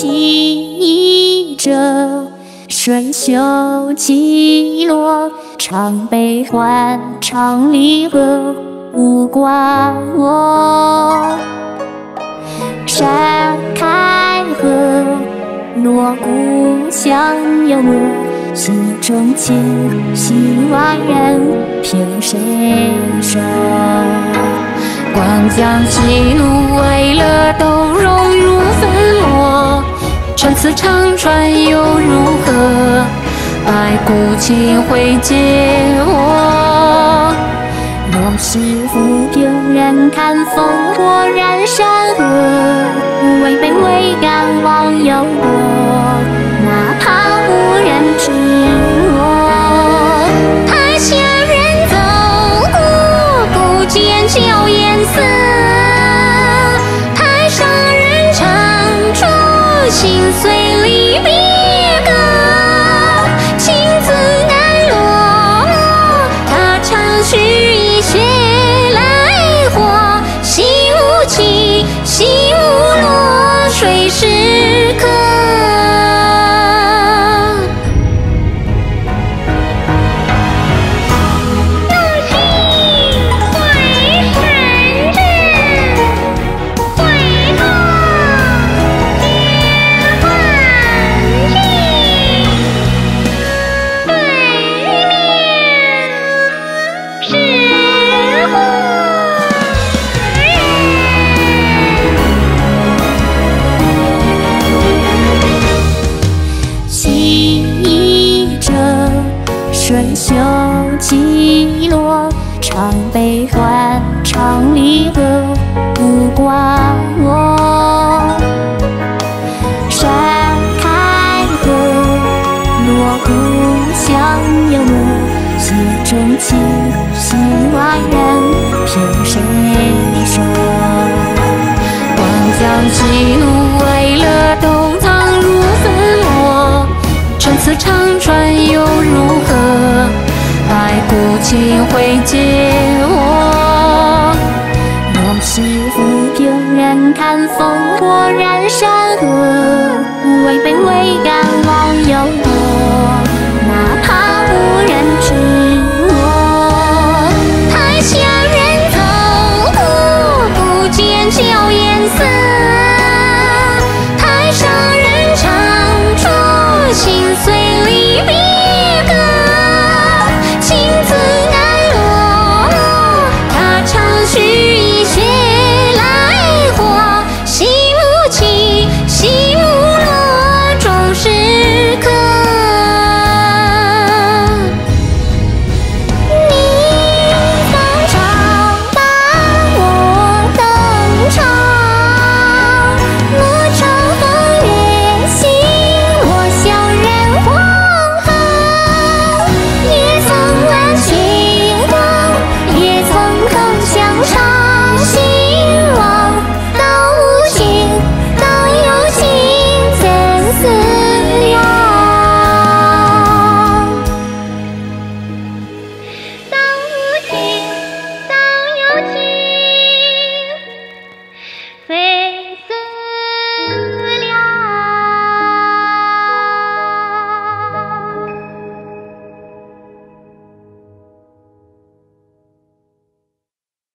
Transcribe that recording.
洗者，顺袖击落，常悲欢，常离合，无挂我。山开合，锣鼓响有我。 心中情，心外人，凭谁手？光将歧路为了斗融入粉墨，穿刺长川又如何？白骨青灰皆我。若是浮萍人看烽火燃山河，为卑为甘忘忧国，哪怕。 是我，他乡人走过，不见旧颜色。台上人唱出心碎离别歌，情字难落，他长吁一血来火，心无情，心无落，水是客。 顺袖击落，常悲欢，常离合，无挂我。山开合，锣鼓响有我。心中情，心外人，凭谁说？光将歧路为了斗藏入粉墨，穿刺长川又如何？ 白骨青灰皆我。若是浮萍人看烽火燃山河，为卑为甘忘忧国，哪怕无人知我。台下人走过，不见旧颜色。